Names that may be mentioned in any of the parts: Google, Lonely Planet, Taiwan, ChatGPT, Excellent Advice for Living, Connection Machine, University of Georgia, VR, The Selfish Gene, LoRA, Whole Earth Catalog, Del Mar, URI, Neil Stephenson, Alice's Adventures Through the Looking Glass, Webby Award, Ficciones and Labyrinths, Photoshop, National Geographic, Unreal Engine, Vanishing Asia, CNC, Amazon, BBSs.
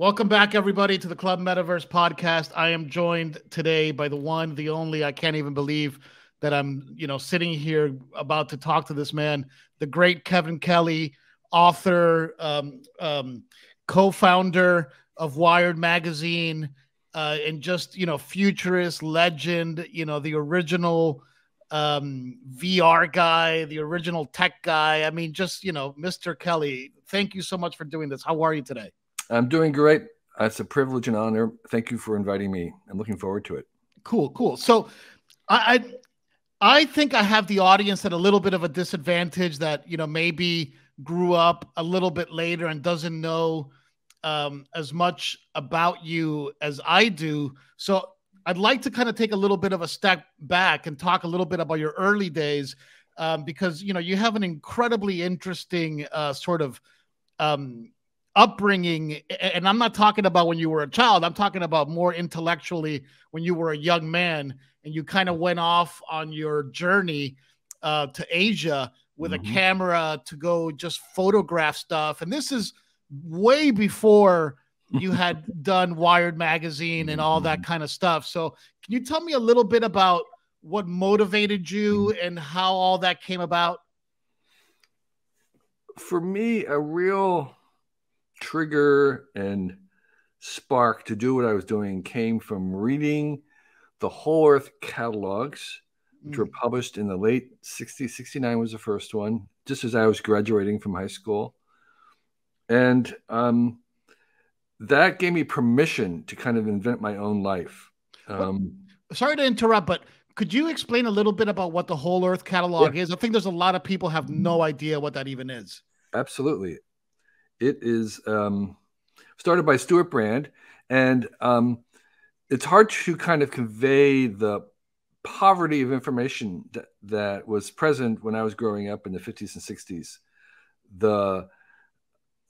Welcome back, everybody, to the Club Metaverse podcast. I am joined today by the one, the only. I can't even believe that I'm, sitting here about to talk to this man, the great Kevin Kelly, author, co-founder of Wired Magazine, and just, futurist legend, the original VR guy, the original tech guy. I mean, just, Mr. Kelly, thank you so much for doing this. How are you today? I'm doing great. It's a privilege and honor. Thank you for inviting me. I'm looking forward to it. Cool, cool. So I think I have the audience at a little bit of a disadvantage that, maybe grew up a little bit later and doesn't know as much about you as I do. So I'd like to kind of take a little bit of a step back and talk a little bit about your early days because, you have an incredibly interesting sort of upbringing, and I'm not talking about when you were a child. I'm talking about more intellectually when you were a young man and you kind of went off on your journey to Asia with a camera to go just photograph stuff. And this is way before you had done Wired Magazine and all that kind of stuff. So can you tell me a little bit about what motivated you and how all that came about? For me, a real trigger and spark to do what I was doing came from reading the Whole Earth catalogs, which were published in the late 60s. 69 was the first one, just as I was graduating from high school. And that gave me permission to kind of invent my own life. Sorry to interrupt, but could you explain a little bit about what the Whole Earth catalog is? I think there's a lot of people have no idea what that even is. Absolutely. It is started by Stuart Brand, and it's hard to kind of convey the poverty of information that was present when I was growing up in the 50s and 60s.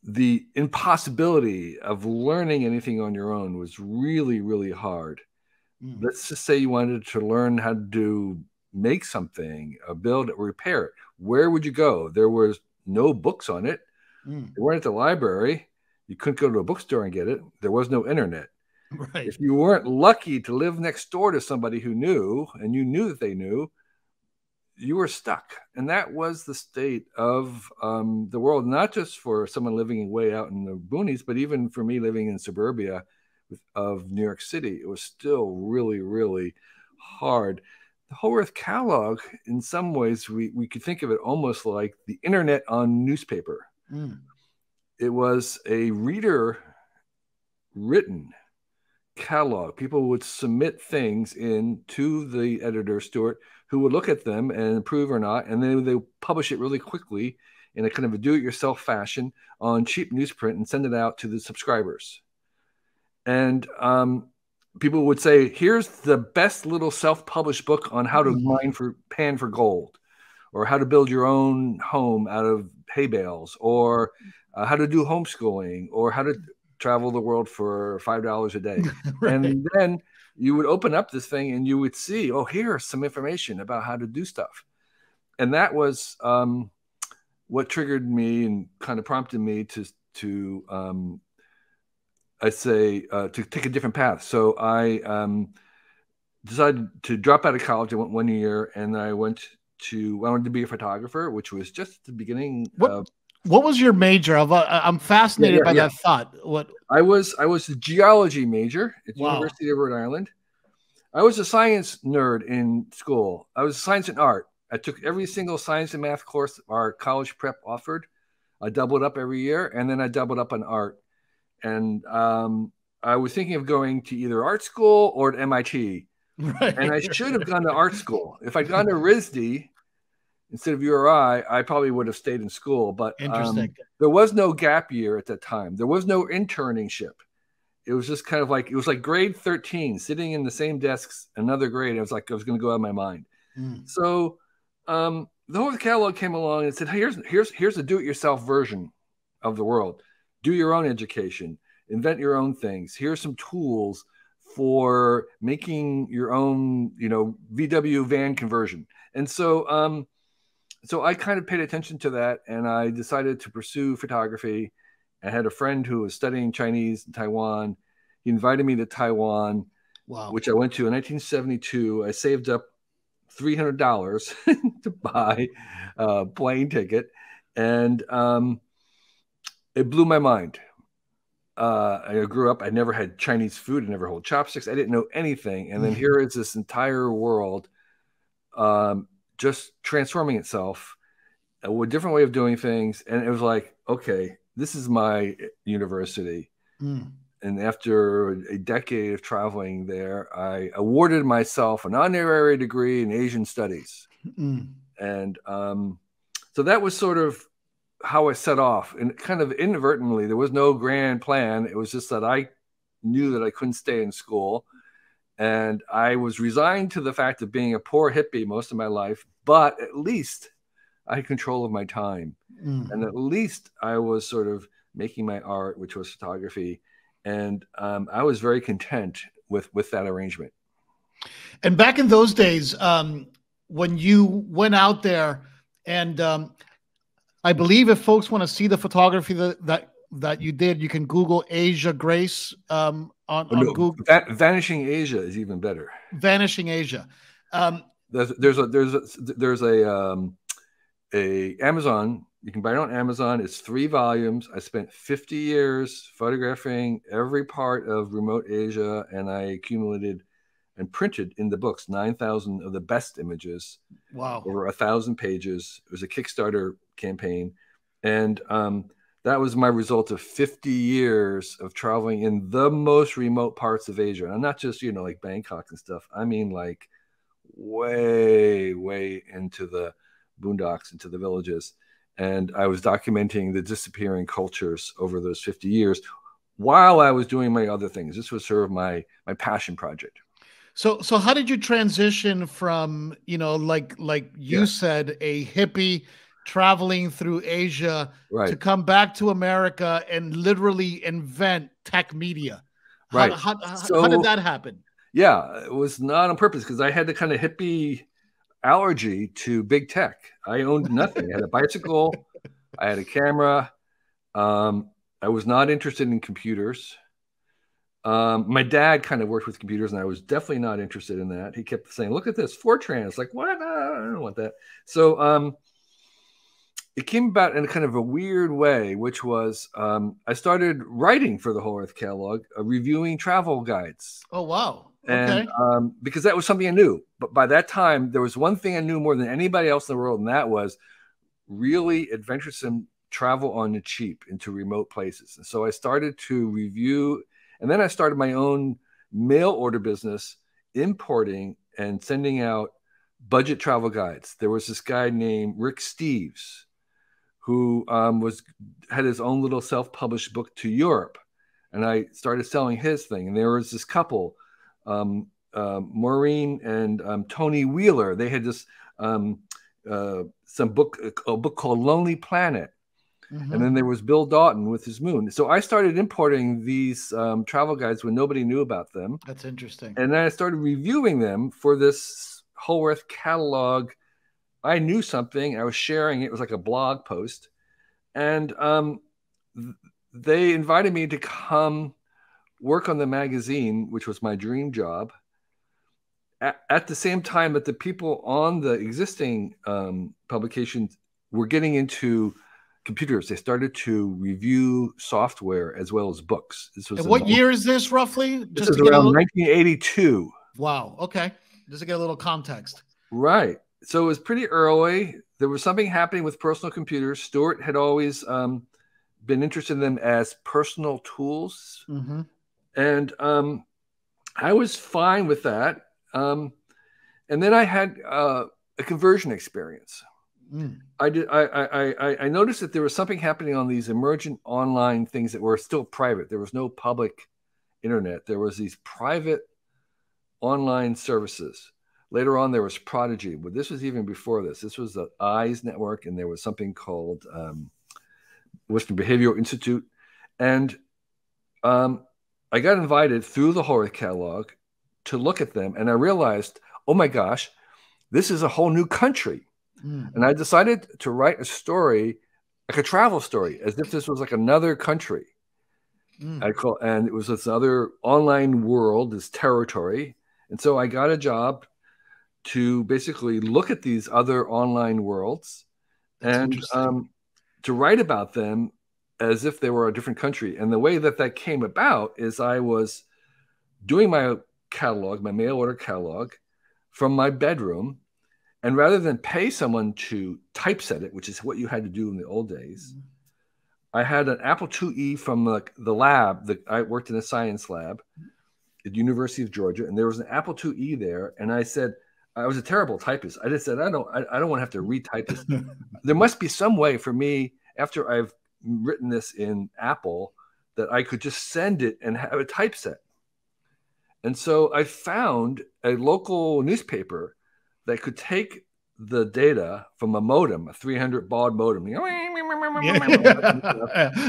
The impossibility of learning anything on your own was really, really hard. Let's just say you wanted to learn how to make something, build it, repair it. Where would you go? There was no books on it. They weren't at the library. You couldn't go to a bookstore and get it. There was no internet. Right. If you weren't lucky to live next door to somebody who knew, and you knew that they knew, you were stuck. And that was the state of the world, not just for someone living way out in the boonies, but even for me living in suburbia of New York City. It was still really, really hard. The Whole Earth catalog, in some ways, we could think of it almost like the internet on newspaper. It was a reader-written catalog. People would submit things in to the editor, Stuart, who would look at them and approve or not, and then they would publish it really quickly in a kind of a do-it-yourself fashion on cheap newsprint and send it out to the subscribers. And people would say, here's the best little self-published book on how to pan for gold, or how to build your own home out of hay bales, or how to do homeschooling, or how to travel the world for $5 a day. Right. And then you would open up this thing and you would see, oh, here's some information about how to do stuff. And that was what triggered me and kind of prompted me to take a different path. So I decided to drop out of college. I went 1 year, and I went to, I wanted to be a photographer, which was just the beginning. What was your major? I'm fascinated by that thought. I was a geology major at the University of Rhode Island. I was a science nerd in school. I was science and art. I took every single science and math course our college prep offered. I doubled up every year, and then I doubled up on art. And I was thinking of going to either art school or at MIT. Right. And I should have gone to art school. If I'd gone to RISD instead of URI, I probably would have stayed in school. But there was no gap year at that time. There was no internship. It was just kind of like, it was like grade 13, sitting in the same desks, another grade. I was like, I was going to go out of my mind. So the Whole Earth catalog came along and said, hey, here's a do-it-yourself version of the world. Do your own education. Invent your own things. Here's some tools for making your own, VW van conversion. And so, so I kind of paid attention to that, and I decided to pursue photography. I had a friend who was studying Chinese in Taiwan. He invited me to Taiwan, wow, which I went to in 1972. I saved up $300 to buy a plane ticket, and it blew my mind. I grew up, I never had Chinese food, I never held chopsticks, I didn't know anything. And then here is this entire world just transforming itself, a different way of doing things. And it was like, okay, this is my university. Mm. And after a decade of traveling there, I awarded myself an honorary degree in Asian studies. Mm. And so that was sort of how I set off, and kind of inadvertently, there was no grand plan. It was just that I knew that I couldn't stay in school. And I was resigned to the fact of being a poor hippie most of my life, but at least I had control of my time. Mm. And at least I was sort of making my art, which was photography. And I was very content with that arrangement. And back in those days, when you went out there, and I believe if folks want to see the photography that you did, you can Google Asia Grace on Google. Vanishing Asia is even better. Vanishing Asia. There's a Amazon. You can buy it on Amazon. It's 3 volumes. I spent 50 years photographing every part of remote Asia, and I accumulated and printed in the books 9,000 of the best images. Wow! Over 1,000 pages. It was a Kickstarter campaign, and that was my result of 50 years of traveling in the most remote parts of Asia. And not just, you know, like Bangkok and stuff. I mean, like way, way into the boondocks, into the villages. And I was documenting the disappearing cultures over those 50 years while I was doing my other things. This was sort of my passion project. So how did you transition from, you know, like you said, a hippie traveling through Asia, right, to come back to America and literally invent tech media? Right. How did that happen? Yeah, it was not on purpose, because I had the kind of hippie allergy to big tech. I owned nothing. I had a bicycle. I had a camera. I was not interested in computers. My dad kind of worked with computers, and I was definitely not interested in that. He kept saying, look at this, Fortran. It's like, what? I don't want that. So it came about in a kind of a weird way, which was I started writing for the Whole Earth Catalog, reviewing travel guides. Oh, wow. And, okay. Because that was something I knew. But by that time, there was one thing I knew more than anybody else in the world, and that was really adventuresome travel on the cheap into remote places. And so I started to review, and then I started my own mail order business, importing and sending out budget travel guides. There was this guy named Rick Steves, who had his own little self-published book to Europe. And I started selling his thing. And there was this couple, Maureen and Tony Wheeler. They had this a book called Lonely Planet, mm-hmm, and then there was Bill Daughton with his moon. So I started importing these travel guides when nobody knew about them. That's interesting. And then I started reviewing them for this Whole Earth Catalog. I knew something. I was sharing it. It was like a blog post, and they invited me to come work on the magazine, which was my dream job, at the same time that the people on the existing publications were getting into computers. They started to review software as well as books. This was what year is this, roughly? This is around 1982. Wow. Okay. Just to get a little context. Right. So it was pretty early. There was something happening with personal computers. Stuart had always been interested in them as personal tools. Mm-hmm. And I was fine with that. And then I had a conversion experience. Mm. I noticed that there was something happening on these emergent online things that were still private. There was no public internet. There was these private online services. Later on, there was Prodigy, but this was even before this. This was the Eyes Network, and there was something called Western Behavioral Institute. And I got invited through the Whole Earth Catalog to look at them, and I realized, oh my gosh, this is a whole new country. Mm. And I decided to write a story like a travel story, as if this was like another country. And it was this other online world, this territory. And so I got a job to basically look at these other online worlds and to write about them as if they were a different country. And the way that that came about is I was doing my catalog, my mail order catalog, from my bedroom. And rather than pay someone to typeset it, which is what you had to do in the old days, I had an Apple IIe from the lab. I worked in a science lab at the University of Georgia, and there was an Apple IIe there. And I said, I was a terrible typist. I just said, I don't want to have to retype this. There must be some way for me, after I've written this in Apple, that I could just send it and have a typeset. And so I found a local newspaper that could take the data from a modem, a 300 baud modem. Yeah.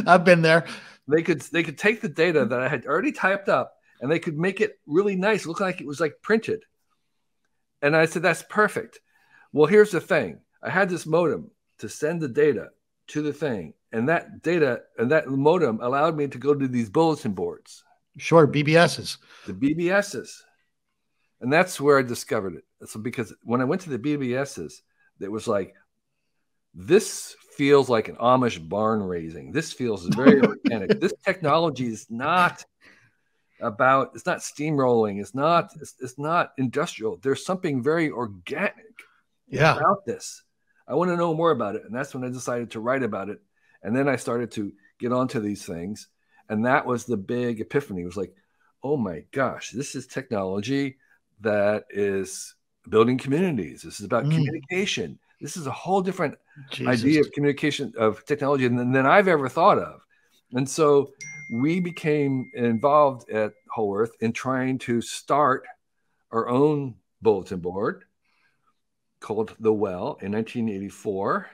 I've been there. They could take the data that I had already typed up, and they could make it really nice, look like it was like printed. And I said, that's perfect. Well, here's the thing. I had this modem to send the data to the thing. And that data and that modem allowed me to go to these bulletin boards. Sure, BBSs. The BBSs. And that's where I discovered it. So because when I went to the BBSs, it was like, this feels like an Amish barn raising. This feels very organic. This technology is not about, it's not steamrolling. It's not industrial. There's something very organic about this. I want to know more about it. And that's when I decided to write about it. And then I started to get onto these things. And that was the big epiphany. It was like, oh my gosh, this is technology that is building communities. This is about communication. This is a whole different idea of communication, of technology than I've ever thought of. And so we became involved at Whole Earth in trying to start our own bulletin board called The Well in 1984.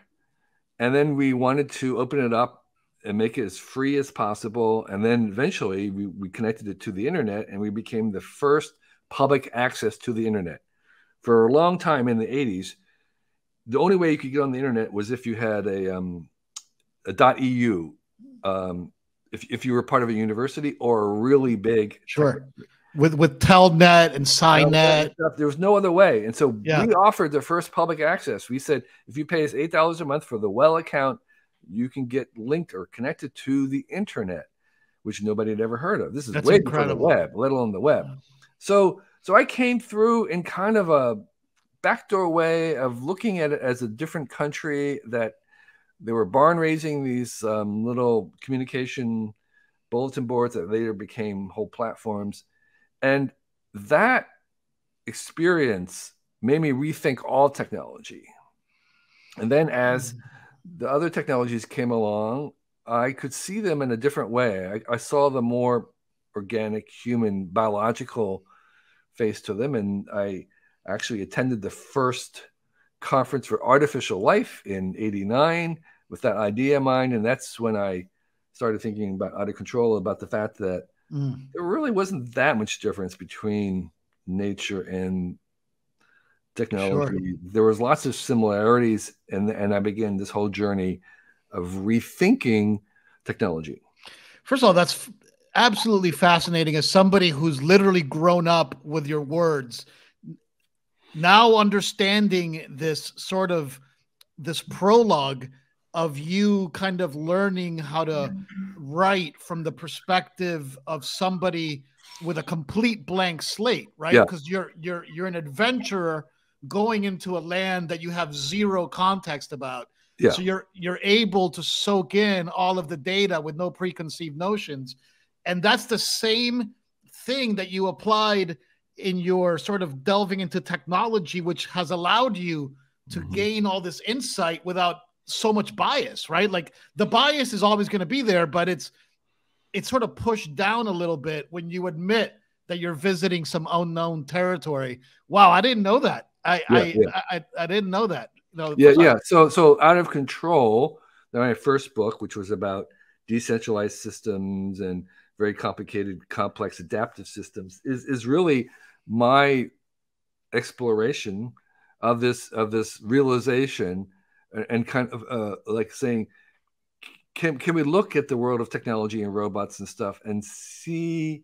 And then we wanted to open it up and make it as free as possible. And then eventually we connected it to the internet, and we became the first public access to the internet. For a long time in the 80s, the only way you could get on the internet was if you had a .eu, if you were part of a university or a really big with Telnet and Sci-Net. There was no other way. And so we offered the first public access. We said, if you pay us $8 a month for the Well account, you can get linked or connected to the internet, which nobody had ever heard of. This is way incredible. Before the web, let alone the web. Yeah. So I came through in kind of a backdoor way of looking at it as a different country, that they were barn raising these little communication bulletin boards that later became whole platforms. And that experience made me rethink all technology. And then as the other technologies came along, I could see them in a different way. I saw the more organic, human, biological face to them. And I actually attended the first conference for artificial life in '89 with that idea in mind. And that's when I started thinking about Out of Control, about the fact that there really wasn't that much difference between nature and technology. Sure. There was lots of similarities. And I began this whole journey of rethinking technology. First of all, that's absolutely fascinating as somebody who's literally grown up with your words. Now understanding this sort of this prologue of you kind of learning how to write from the perspective of somebody with a complete blank slate, right? Because you're an adventurer going into a land that you have zero context about. So you're able to soak in all of the data with no preconceived notions. And that's the same thing that you applied in your sort of delving into technology, which has allowed you to gain all this insight without so much bias, right? Like the bias is always going to be there, but it's sort of pushed down a little bit when you admit that you're visiting some unknown territory. Wow, I didn't know that. I didn't know that. No, So Out of Control, my first book, which was about decentralized systems and very complicated, complex, adaptive systems, is really my exploration of this realization, and kind of like saying, can we look at the world of technology and robots and stuff and see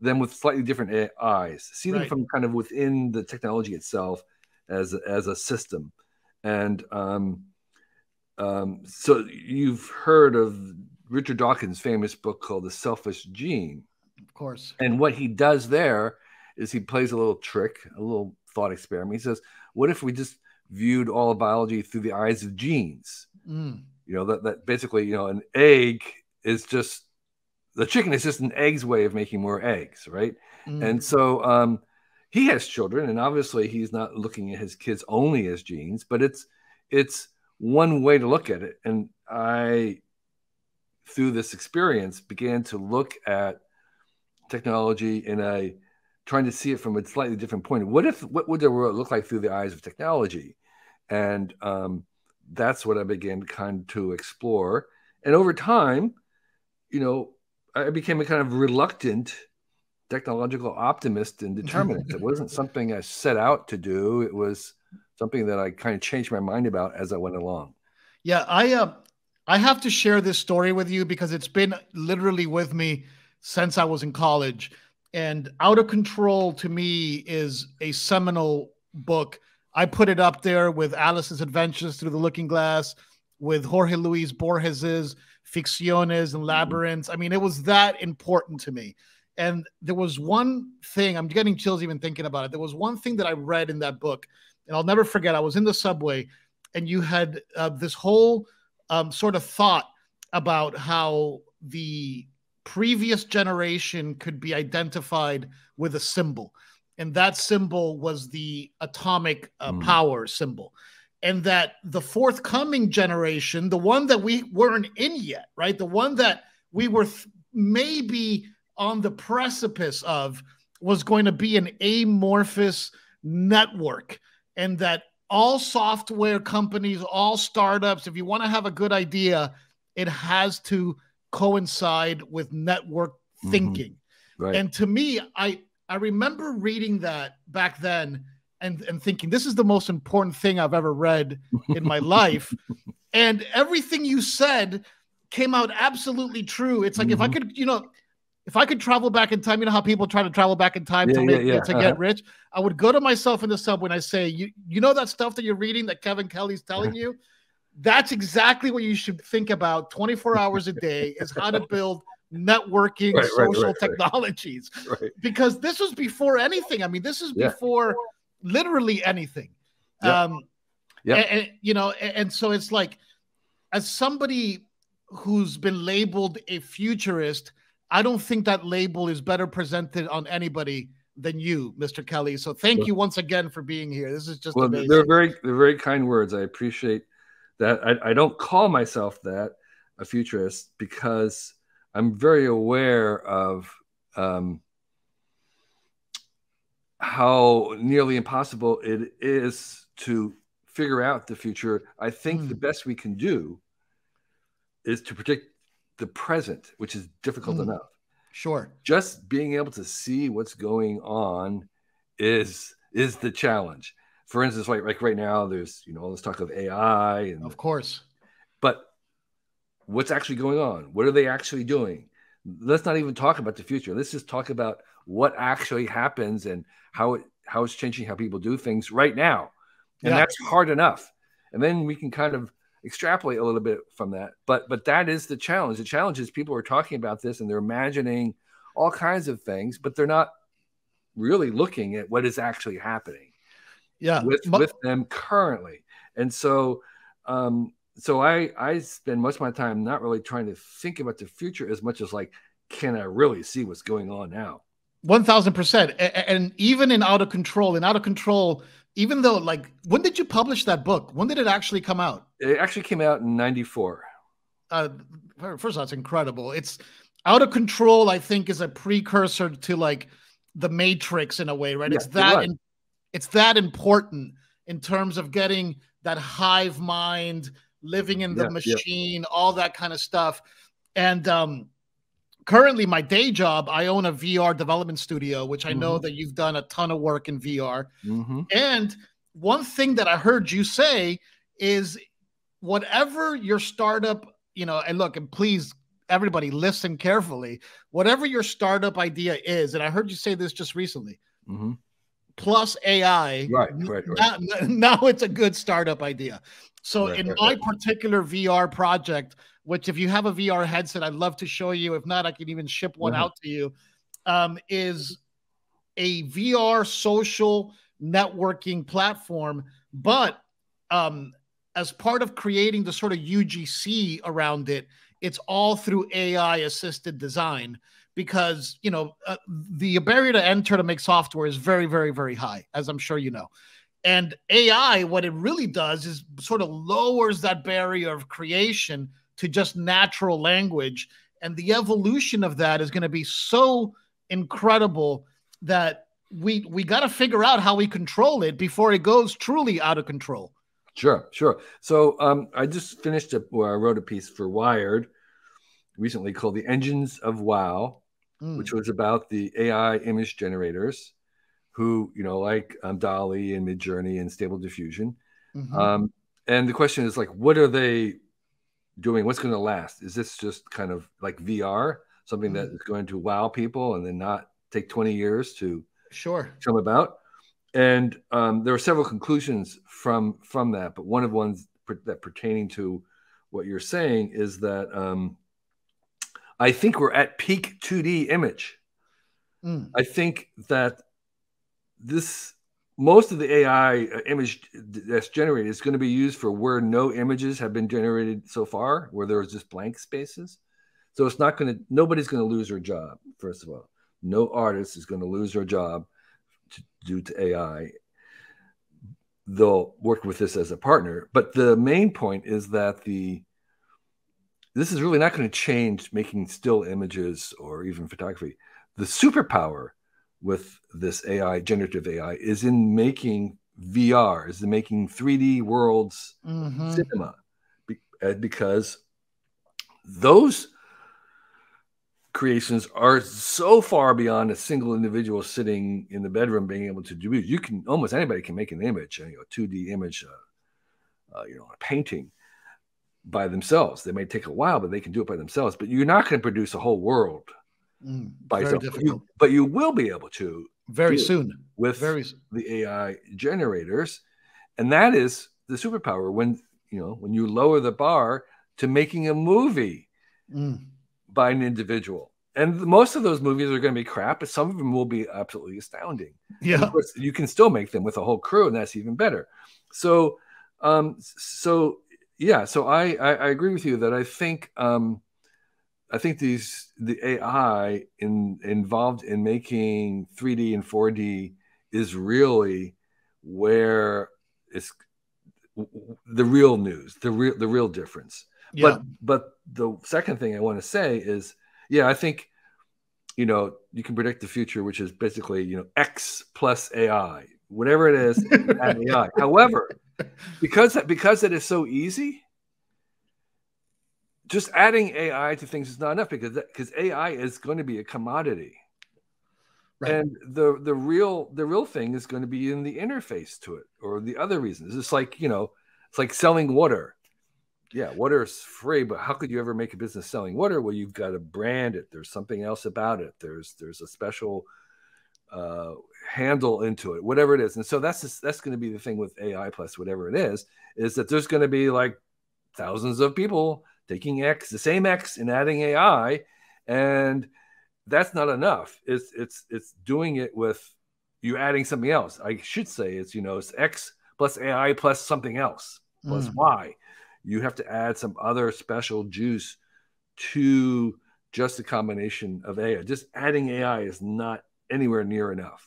them with slightly different eyes, see them from kind of within the technology itself as a system. And so you've heard of Richard Dawkins' famous book called The Selfish Gene. Of course. And what he does there is he plays a little trick, a little thought experiment. He says, what if we just viewed all of biology through the eyes of genes? You know, that basically, you know, an egg is just, the chicken is just an egg's way of making more eggs, right? And so he has children, and obviously he's not looking at his kids only as genes, but it's one way to look at it. And I, through this experience, began to look at technology in a, trying to see it from a slightly different point. What would the world look like through the eyes of technology? And that's what I began kind to explore. And over time, you know, I became a kind of reluctant technological optimist and determinist. It wasn't something I set out to do. It was something that I kind of changed my mind about as I went along. Yeah, I have to share this story with you because it's been literally with me since I was in college. And Out of Control, to me, is a seminal book. I put it up there with Alice's Adventures Through the Looking Glass, with Jorge Luis Borges's Ficciones and Labyrinths. I mean, it was that important to me. And there was one thing, I'm getting chills even thinking about it. There was one thing that I read in that book, and I'll never forget. I was in the subway, and you had this whole sort of thought about how the previous generation could be identified with a symbol. And that symbol was the atomic power symbol. And that the forthcoming generation, the one that we weren't in yet, right? The one that we were maybe on the precipice of, was going to be an amorphous network. And that all software companies, all startups, if you want to have a good idea, it has to coincide with network thinking. Right. And to me, I remember reading that back then and thinking, this is the most important thing I've ever read in my life. And everything you said came out absolutely true. It's like, if I could, you know, if I could travel back in time, you know how people try to travel back in time to get rich? I would go to myself in the subway and I say, you know that stuff that you're reading that Kevin Kelly's telling you? That's exactly what you should think about 24 hours a day, is how to build networking, social technologies. Because this was before anything. I mean, this is before literally anything. And, you know, and so it's like, as somebody who's been labeled a futurist, I don't think that label is better presented on anybody than you, Mr. Kelly. So thank you once again for being here. This is just amazing. They're very kind words. I appreciate that. I don't call myself that, a futurist, because I'm very aware of how nearly impossible it is to figure out the future. I think the best we can do is to predict the present, which is difficult enough. Just being able to see what's going on is the challenge. For instance, like right now, there's, you know, all this talk of AI, and of course, but what's actually going on? What are they actually doing? Let's not even talk about the future. Let's just talk about what actually happens and how it's changing how people do things right now. And that's hard enough. And then we can kind of extrapolate a little bit from that. But that is the challenge. The challenge is people are talking about this and they're imagining all kinds of things, but they're not really looking at what is actually happening with them currently. And so so I spend much of my time not really trying to think about the future as much as like, can I really see what's going on now? 1000%. And even in Out of Control, even though, like, when did you publish that book? When did it actually come out? It actually came out in 94. First of all, it's incredible. It's Out of Control, I think, is a precursor to like the Matrix in a way, right? It's that important in terms of getting that hive mind, living in the machine, all that kind of stuff. And currently, my day job, I own a VR development studio, which I know that you've done a ton of work in VR. And one thing that I heard you say is whatever your startup you know, and look, and please, everybody listen carefully, whatever your startup idea is. And I heard you say this just recently, plus AI, right. Now it's a good startup idea. So in my particular VR project, which if you have a VR headset, I'd love to show you. If not, I can even ship one out to you, is a VR social networking platform. But as part of creating the sort of UGC around it, it's all through AI-assisted design because, you know, the barrier to enter to make software is very, very, very high, as I'm sure you know. And AI, what it really does is sort of lowers that barrier of creation to just natural language. And the evolution of that is going to be so incredible that we got to figure out how we control it before it goes truly out of control. Sure, sure. So I just finished up where I wrote a piece for Wired recently called The Engines of Wow, which was about the AI image generators who, you know, like DALL-E and Mid Journey and Stable Diffusion. And the question is like, what are they doing? What's going to last? Is this just kind of like VR, something that is going to wow people and then not take 20 years to come about? And there are several conclusions from that, but one of ones that pertaining to what you're saying is that I think we're at peak 2D image. I think that most of the AI image that's generated is going to be used for where no images have been generated so far, where there's just blank spaces. So it's not going to, nobody's going to lose their job, first of all. No artist is going to lose their job due to AI. They'll work with this as a partner. But the main point is that this is really not going to change making still images or even photography. The superpower with this AI, generative AI, is in making VR, is in making 3D worlds cinema. Because those creations are so far beyond a single individual sitting in the bedroom being able to do it. You can, almost anybody can make an image, you know, a 2D image, you know, a painting by themselves. They may take a while, but they can do it by themselves. But you're not going to produce a whole world by yourself. But you will be able to very soon with the AI generators, and that is the superpower. When you know, when you lower the bar to making a movie. By an individual. And most of those movies are going to be crap, but some of them will be absolutely astounding. Yeah. Of course, you can still make them with a whole crew, and that's even better. So, so I agree with you that I think the AI involved in making 3D and 4D is really where it's the real news, the real difference. Yeah. But the second thing I want to say is, yeah, I think, you know, you can predict the future, which is basically, you know, X plus AI, whatever it is. AI. However, because it is so easy, just adding AI to things is not enough because AI is going to be a commodity. Right. And the real thing is going to be in the interface to it or the other reasons. It's like, you know, it's like selling water. Yeah, water is free, but how could you ever make a business selling water? Well, you've got to brand it. There's something else about it. There's a special handle into it, whatever it is. And so that's going to be the thing with AI plus whatever it is that there's going to be like thousands of people taking X, the same X, and adding AI, and that's not enough. It's doing it with you adding something else. I should say it's, you know, it's X plus AI plus something else plus Y. You have to add some other special juice to just the combination of AI. Just adding AI is not anywhere near enough.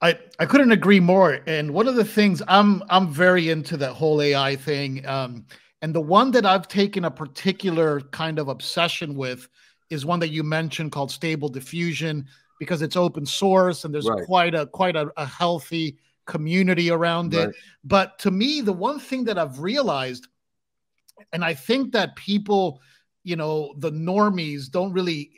I couldn't agree more. And one of the things I'm very into that whole AI thing. And the one that I've taken a particular kind of obsession with is one that you mentioned called Stable Diffusion, because it's open source and there's quite a healthy community around it. But to me, the one thing that I've realized, and I think that people, you know, the normies don't really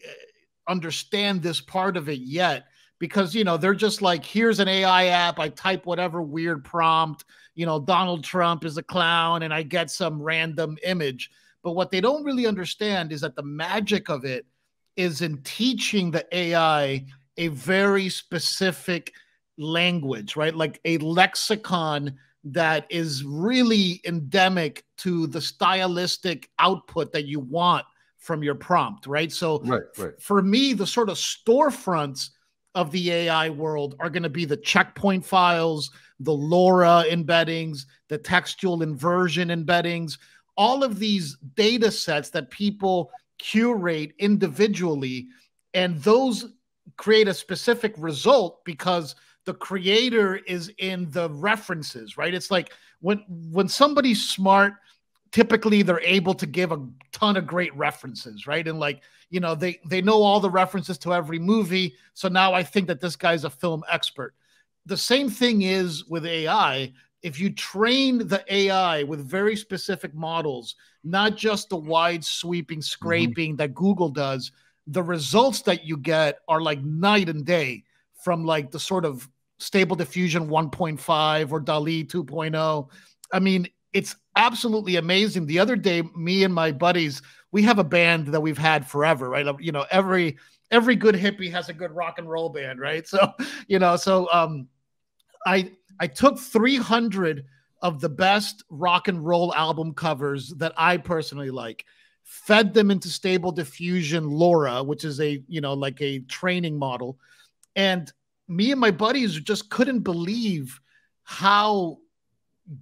understand this part of it yet because, you know, they're just like, here's an AI app. I type whatever weird prompt, you know, Donald Trump is a clown and I get some random image. But what they don't really understand is that the magic of it is in teaching the AI a very specific language, right? Like a lexicon that is really endemic to the stylistic output that you want from your prompt, right? So for me, the sort of storefronts of the AI world are going to be the checkpoint files, the LoRa embeddings, the textual inversion embeddings, all of these data sets that people curate individually. And those create a specific result because the creator is in the references, right? It's like when somebody's smart, typically they're able to give a ton of great references, right? And like, you know, they know all the references to every movie. So now I think that this guy's a film expert. The same thing is with AI. If you train the AI with very specific models, not just the wide sweeping scraping that Google does, the results that you get are like night and day from like the sort of Stable Diffusion 1.5 or DALL-E 2.0. I mean, it's absolutely amazing. The other day, me and my buddies, we have a band that we've had forever, right? You know, every good hippie has a good rock and roll band, right? So, you know, so I took 300 of the best rock and roll album covers that I personally like, fed them into Stable Diffusion LoRa, which is a, you know, like a training model. And me and my buddies just couldn't believe how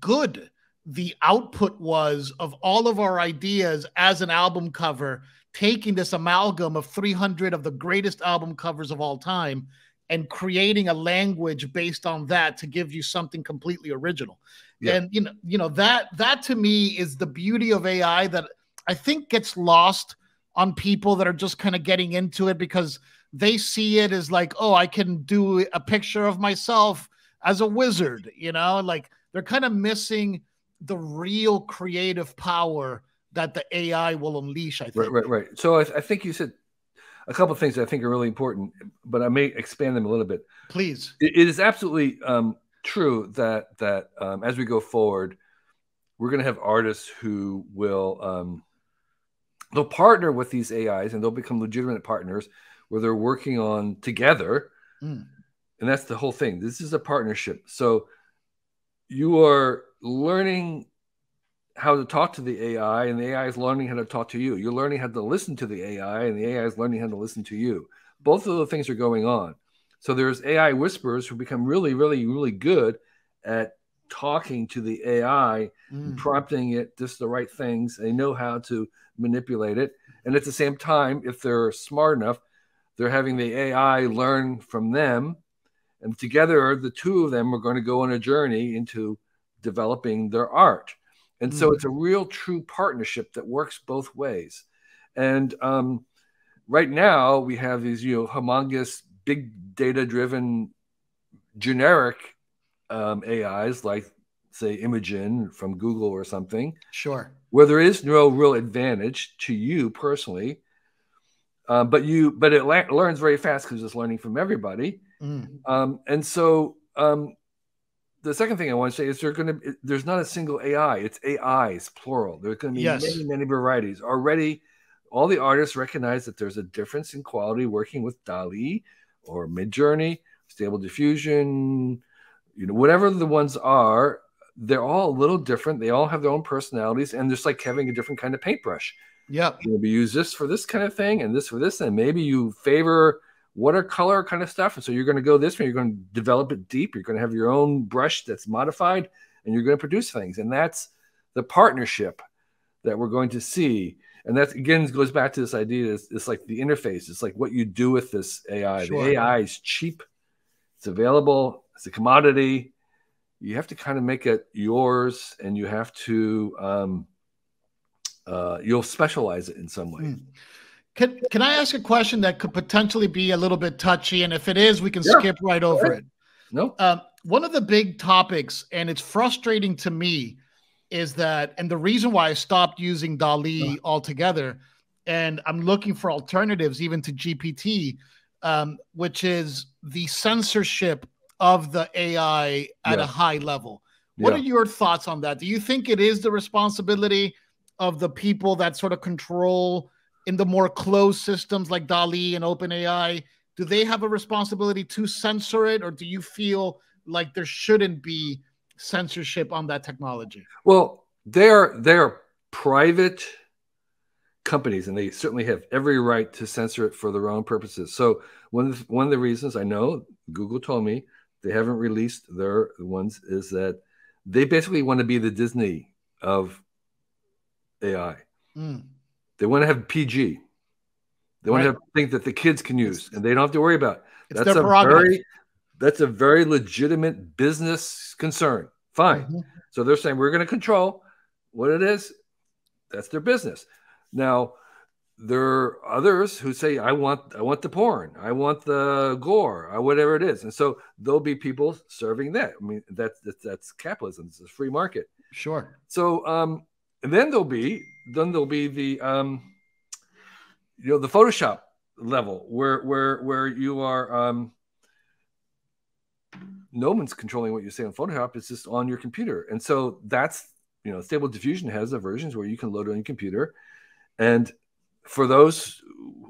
good the output was of all of our ideas as an album cover, taking this amalgam of 300 of the greatest album covers of all time and creating a language based on that to give you something completely original. Yeah. And, you know, that to me is the beauty of AI that I think gets lost on people that are just kind of getting into it because they see it as like, oh, I can do a picture of myself as a wizard, you know, like they're kind of missing the real creative power that the AI will unleash, I think. Right. So I think you said a couple of things that I think are really important, but I may expand them a little bit. Please. It is absolutely true that as we go forward, we're going to have artists who will they'll partner with these AIs and they'll become legitimate partners where they're working on together. And that's the whole thing. This is a partnership. So you are learning how to talk to the AI and the AI is learning how to talk to you. You're learning how to listen to the AI and the AI is learning how to listen to you. Both of those things are going on. So there's AI whisperers who become really, really, really good at talking to the AI, prompting it just the right things. They know how to manipulate it. And at the same time, if they're smart enough, they're having the AI learn from them. And together, the two of them are going to go on a journey into developing their art. And so it's a real true partnership that works both ways. And right now we have these, you know, humongous big data driven generic AIs like say Imagen from Google or something. Sure. Where there is no real advantage to you personally. But it learns very fast because it's learning from everybody. And so the second thing I want to say is there's not a single AI. It's AIs, plural. There's going to be many, many varieties. Already, all the artists recognize that there's a difference in quality working with DALL-E or Mid Journey, Stable Diffusion, you know, whatever the ones are. They're all a little different. They all have their own personalities, and just like having a different kind of paintbrush. Yeah, maybe use this for this kind of thing, and this for this, and maybe you favor watercolor kind of stuff. And so you're going to go this way, you're going to develop it deep. You're going to have your own brush that's modified and you're going to produce things. And that's the partnership that we're going to see. And that again goes back to this idea. It's like the interface. It's like what you do with this AI. Sure. The AI is cheap. It's available. It's a commodity. You have to kind of make it yours and you have to, you'll specialize it in some way. Can I ask a question that could potentially be a little bit touchy? And if it is, we can skip right over it. No. One of the big topics, and it's frustrating to me, is that, and the reason why I stopped using DALL-E altogether, and I'm looking for alternatives even to GPT, which is the censorship of the AI at a high level. What are your thoughts on that? Do you think it is the responsibility of the people that sort of control in the more closed systems like DALL-E and OpenAI? Do they have a responsibility to censor it, or do you feel like there shouldn't be censorship on that technology? Well, they are private companies, and they certainly have every right to censor it for their own purposes. So one of the reasons I know Google told me they haven't released their ones is that they basically want to be the Disney of AI. Mm. They want to have PG. They want to have a thing that the kids can use, and they don't have to worry about. That's a very legitimate business concern. Fine. Mm-hmm. So they're saying we're going to control what it is. That's their business. Now, there are others who say, I want the porn. I want the gore, or whatever it is. And so there'll be people serving that. I mean, that's capitalism. It's a free market. Sure. So and then there'll be the you know, the Photoshop level where you are no one's controlling what you say on Photoshop. It's just on your computer. And so that's, you know, Stable Diffusion has the versions where you can load it on your computer. And for those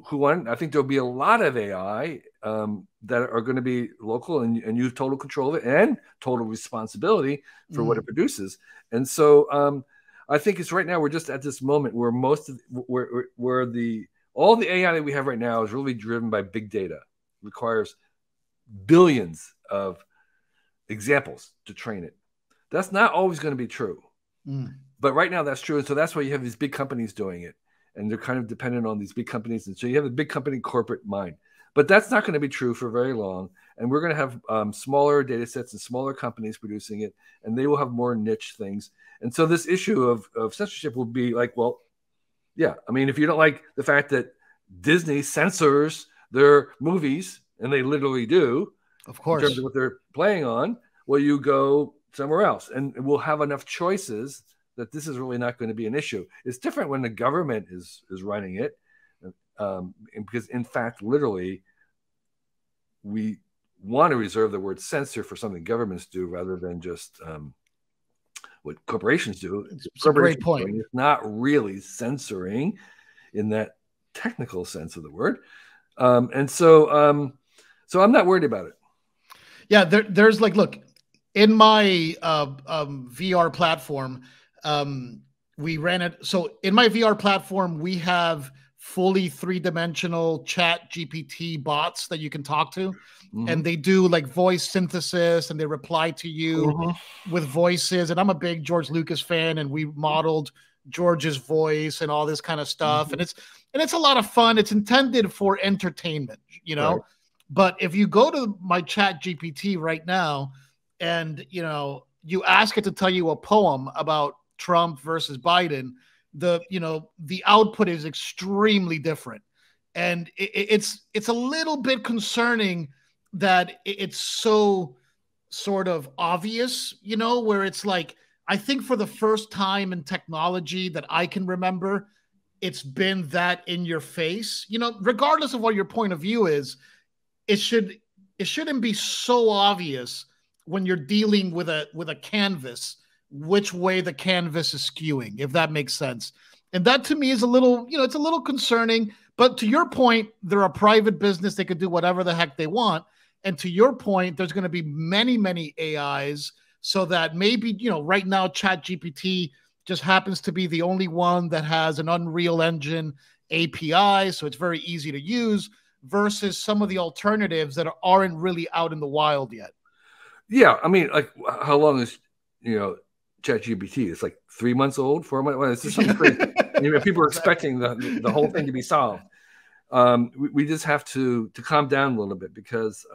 who want, I think there'll be a lot of AI that are going to be local, and you have total control of it and total responsibility for what it produces. And so I think it's right now, we're just at this moment where all the AI that we have right now is really driven by big data. It requires billions of examples to train it. That's not always going to be true. Mm. But right now that's true. And so that's why you have these big companies doing it. And they're kind of dependent on these big companies. And so you have a big company corporate mind. But that's not going to be true for very long. And we're going to have smaller data sets and smaller companies producing it. And they will have more niche things. And so this issue of censorship will be like, well, yeah. I mean, if you don't like the fact that Disney censors their movies, and they literally do, of course, in terms of what they're playing on, well, you go somewhere else. And we'll have enough choices that this is really not going to be an issue. It's different when the government is running it, because, in fact, literally, we want to reserve the word censor for something governments do rather than just what corporations do. It's a great point. It's not really censoring in that technical sense of the word. So I'm not worried about it. Yeah, there's like, look, in my VR platform, we ran it. So in my VR platform, we have fully three-dimensional chat GPT bots that you can talk to. Mm-hmm. And they do like voice synthesis, and they reply to you with voices. And I'm a big George Lucas fan, and we modeled George's voice and all this kind of stuff. Mm-hmm. And it's a lot of fun. It's intended for entertainment, you know, right. But if you go to my chat GPT right now and, you know, you ask it to tell you a poem about Trump versus Biden, the output is extremely different. And it's a little bit concerning that it's so sort of obvious, you know, where it's like, I think for the first time in technology that I can remember, it's been that in your face, you know, regardless of what your point of view is, it shouldn't be so obvious when you're dealing with a canvas, which way the canvas is skewing, if that makes sense. And that to me is a little, you know, it's a little concerning, but to your point, they're a private business. They could do whatever the heck they want. And to your point, there's going to be many, many AIs, so that maybe, you know, right now, ChatGPT just happens to be the only one that has an Unreal Engine API. So it's very easy to use versus some of the alternatives that aren't really out in the wild yet. Yeah. I mean, like, how long is, you know, ChatGPT? It's like 3 months old, 4 months. Well, it's just something crazy. You know, people are expecting the whole thing to be solved. We just have to calm down a little bit, because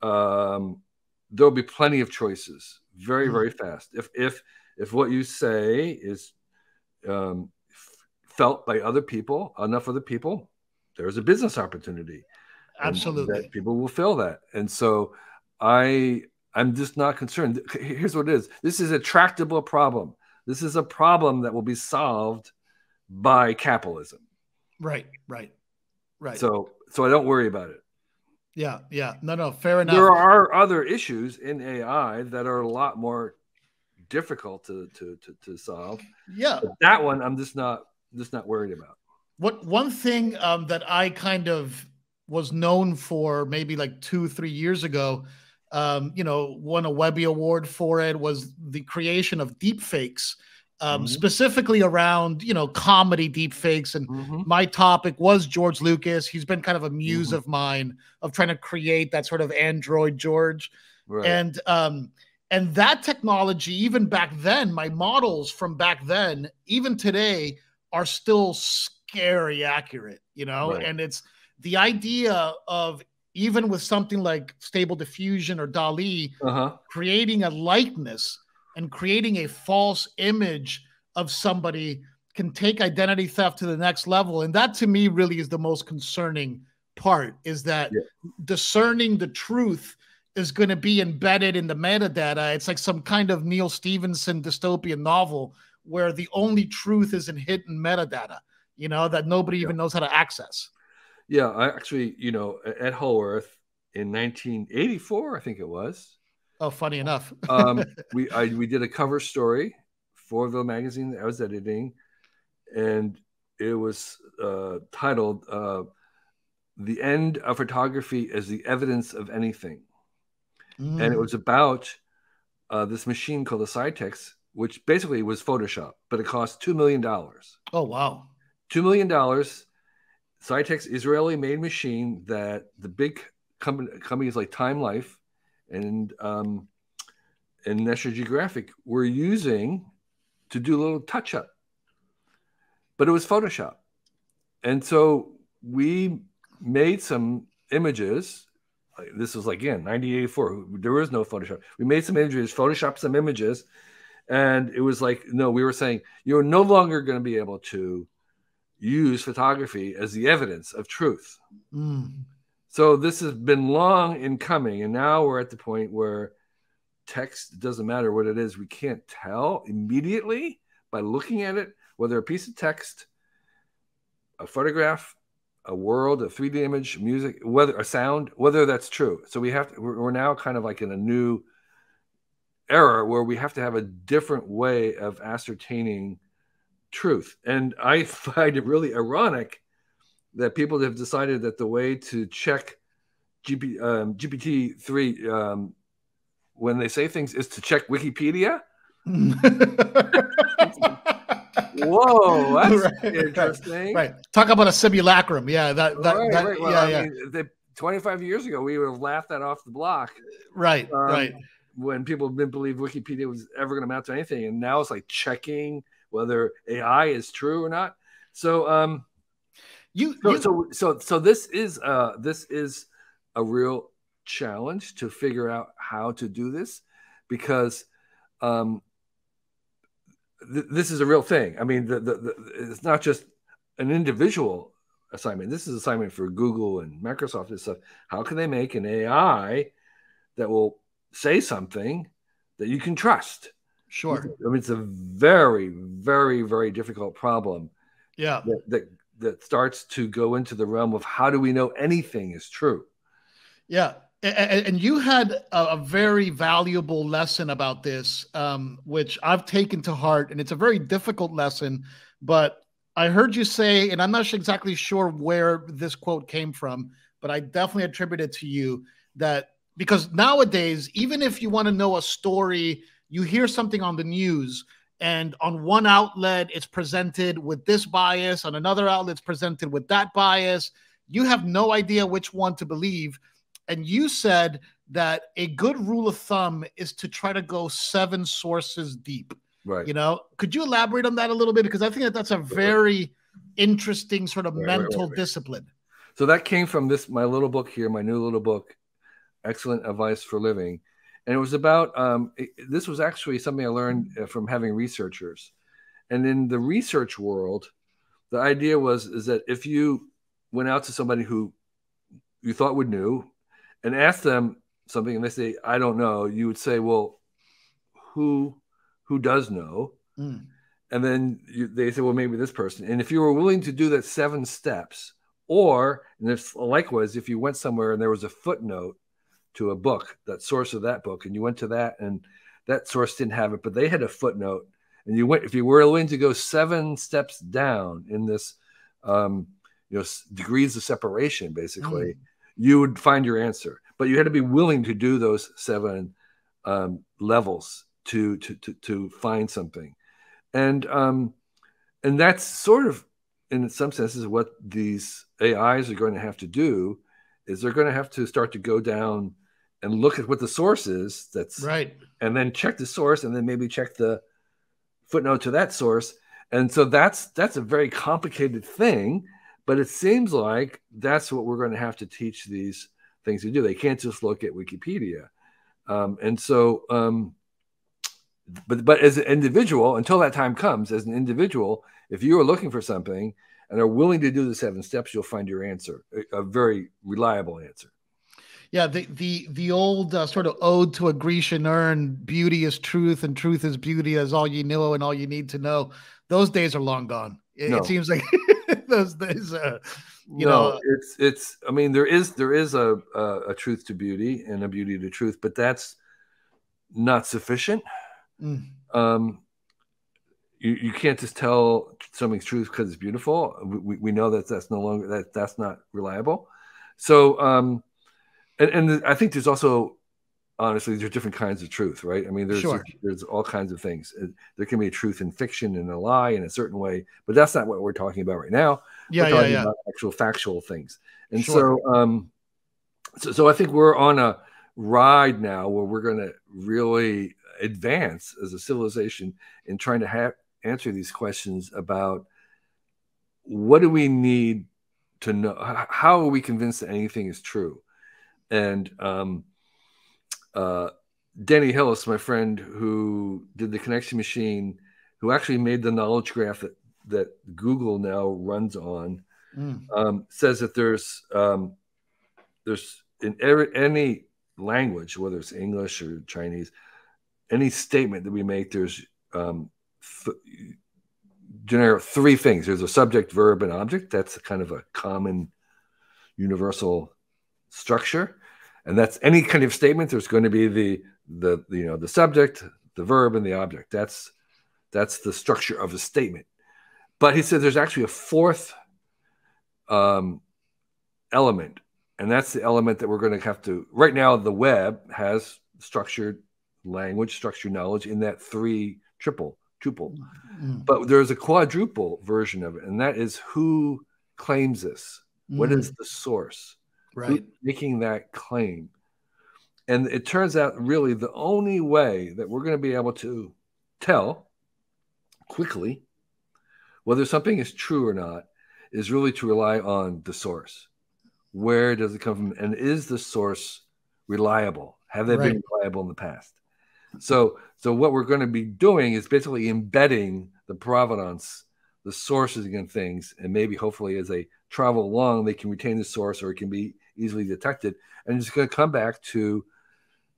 there'll be plenty of choices very, very fast. If what you say is felt by other people, enough other people, there's a business opportunity. Absolutely. That people will fill that. And so I'm just not concerned. Here's what it is. This is a tractable problem. This is a problem that will be solved by capitalism. Right. So I don't worry about it. Yeah. No, fair enough. There are other issues in AI that are a lot more difficult to solve. Yeah, but that one I'm just not worried about. What one thing that I kind of was known for maybe like 2-3 years ago, you know, won a Webby Award for it, was the creation of deepfakes, specifically around, you know, comedy deepfakes. And my topic was George Lucas. He's been kind of a muse of mine, of trying to create that sort of android George. Right. And that technology, even back then, my models from back then, even today, are still scary accurate, you know? Right. And it's the idea of, even with something like Stable Diffusion or DALL-E, creating a likeness and creating a false image of somebody can take identity theft to the next level. And that, to me, really is the most concerning part, is that discerning the truth is going to be embedded in the metadata. It's like some kind of Neil Stephenson dystopian novel where the only truth is in hidden metadata, you know, that nobody even knows how to access. Yeah, I actually, you know, at Whole Earth in 1984, I think it was. Oh, funny enough. we did a cover story for the magazine that I was editing, and it was titled The End of Photography as the Evidence of Anything. And it was about this machine called the Sci-Tex, which basically was Photoshop, but it cost $2 million. Oh, wow. $2 million. Sci-Tex, Israeli-made machine that the big companies like Time Life and National Geographic were using to do a little touch-up. But it was Photoshop. And so we made some images. This was, again, 1984. There was no Photoshop. We made some images, Photoshopped some images, and it was like, no, we were saying, you're no longer going to be able to use photography as the evidence of truth. So this has been long in coming, and now we're at the point where text, doesn't matter what it is, we can't tell immediately by looking at it whether a piece of text, a photograph, a world, a 3D image, music, whether a sound, whether that's true. So we have to, we're now kind of like in a new era where we have to have a different way of ascertaining truth. And I find it really ironic that people have decided that the way to check GPT-3 when they say things is to check Wikipedia. Whoa, that's interesting. Right. Talk about a simulacrum. Yeah, that well, yeah, I mean, 25 years ago, we would have laughed that off the block. Right, right. When people didn't believe Wikipedia was ever going to amount to anything. And now it's like checking whether AI is true or not. So this is a real challenge to figure out how to do this, because this is a real thing. I mean, it's not just an individual assignment. This is an assignment for Google and Microsoft and stuff. How can they make an AI that will say something that you can trust? Sure. I mean, it's a very, very, very difficult problem. Yeah. That starts to go into the realm of how do we know anything is true? Yeah. And you had a very valuable lesson about this, which I've taken to heart, and it's a very difficult lesson, but I heard you say, and I'm not exactly sure where this quote came from, but I definitely attribute it to you, that because nowadays, even if you want to know a story, you hear something on the news, and on one outlet, it's presented with this bias. On another outlet, it's presented with that bias. You have no idea which one to believe. And you said that a good rule of thumb is to try to go 7 sources deep. Right. You know, could you elaborate on that a little bit? Because I think that that's a very interesting sort of mental discipline. So that came from this, my little book here, my new little book, Excellent Advice for Living. And it was about, this was actually something I learned from having researchers. And in the research world, the idea is that if you went out to somebody who you thought would know and asked them something and they say, I don't know, you would say, well, who does know? And then they say, well, maybe this person. And if you were willing to do that 7 steps, or, and if, likewise, if you went somewhere and there was a footnote to a book, that source of that book, and you went to that and that source didn't have it, but they had a footnote. And you went, if you were willing to go 7 steps down in this, degrees of separation, basically, you would find your answer. But you had to be willing to do those 7 levels to find something. And that's sort of, in some senses, what these AIs are going to have to do is they're going to have to start to go down and look at what the source is. That's right. And then check the source, and then maybe check the footnote to that source. And so that's a very complicated thing, but it seems like that's what we're going to have to teach these things to do. They can't just look at Wikipedia. But as an individual, until that time comes, as an individual, if you are looking for something and are willing to do the 7 steps, you'll find your answer, a very reliable answer. Yeah, the old sort of ode to a Grecian urn, beauty is truth and truth is beauty, as all you know and all you need to know. Those days are long gone. It seems like those days. You know, it's. I mean, there is a truth to beauty and a beauty to truth, but that's not sufficient. You can't just tell something's truth because it's beautiful. We know that that's no longer that's not reliable. So. And I think there's also, honestly, there's different kinds of truth, right? I mean, there's all kinds of things. There can be a truth in fiction and a lie in a certain way, but that's not what we're talking about right now. We're talking about actual factual things. And so I think we're on a ride now where we're going to really advance as a civilization in trying to answer these questions about what do we need to know? How are we convinced that anything is true? And Denny Hillis, my friend who did the Connection Machine, who actually made the knowledge graph that Google now runs on, says that there's in any language, whether it's English or Chinese, any statement that we make, there's generic 3 things. There's a subject, verb, and object. That's kind of a common universal structure, and that's any kind of statement. There's going to be the subject, the verb, and the object. That's the structure of a statement. But he said there's actually a 4th element, and that's the element that we're going to have to. Right now, the web has structured language, structured knowledge in that 3 triple tuple, but there's a quadruple version of it, and that is who claims this. What is the source? Right, making that claim. And it turns out really the only way that we're going to be able to tell quickly whether something is true or not is really to rely on the source. Where does it come from? And is the source reliable? Have they been reliable in the past? So what we're going to be doing is basically embedding the provenance, the sources against things, and maybe hopefully as they travel along, they can retain the source or it can be easily detected. And it's going to come back to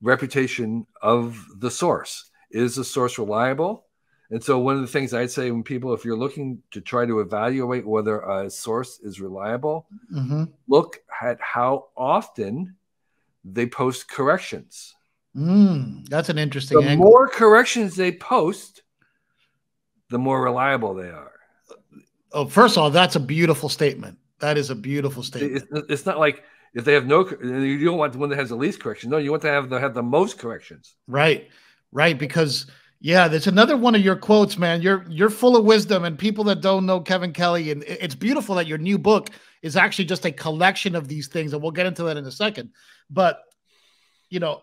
reputation of the source. Is the source reliable? And so one of the things I'd say when people, if you're looking to try to evaluate whether a source is reliable, look at how often they post corrections. That's an interesting angle. The more corrections they post, the more reliable they are. Oh, first of all, that's a beautiful statement. That is a beautiful statement. It's not like if they have no, you don't want the one that has the least correction. No, you want to have the most corrections. Right. Because that's another one of your quotes, man. You're full of wisdom, and people that don't know Kevin Kelly, and it's beautiful that your new book is actually just a collection of these things, and we'll get into that in a second. But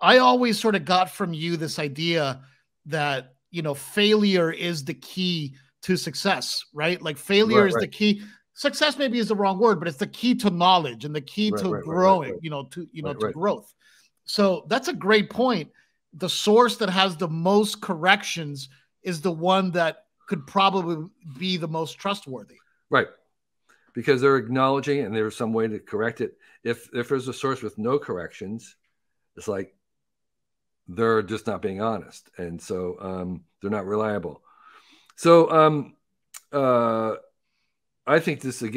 I always sort of got from you this idea that failure is the key to success, right? Like failure is the key. Success maybe is the wrong word, but it's the key to knowledge and the key to growing, to growth. So that's a great point. The source that has the most corrections is the one that could probably be the most trustworthy. Right. Because they're acknowledging it and there's some way to correct it. If there's a source with no corrections, it's like they're just not being honest. And so they're not reliable. So I think this is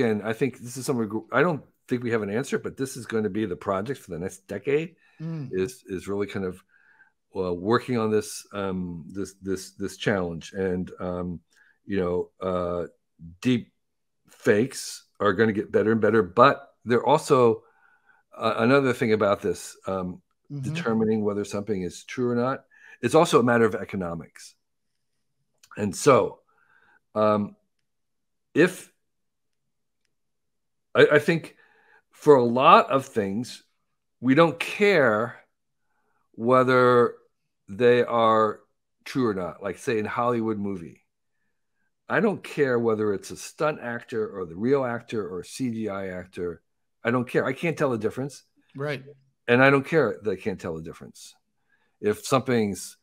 something I don't think we have an answer, but this is going to be the project for the next decade is really kind of working on this this challenge, and deep fakes are going to get better and better. But they're also another thing about this, determining whether something is true or not. It's also a matter of economics. And so I think for a lot of things, we don't care whether they are true or not. Like, say, in Hollywood movie, I don't care whether it's a stunt actor or the real actor or CGI actor. I don't care. I can't tell the difference. Right. And I don't care that I can't tell the difference. If something's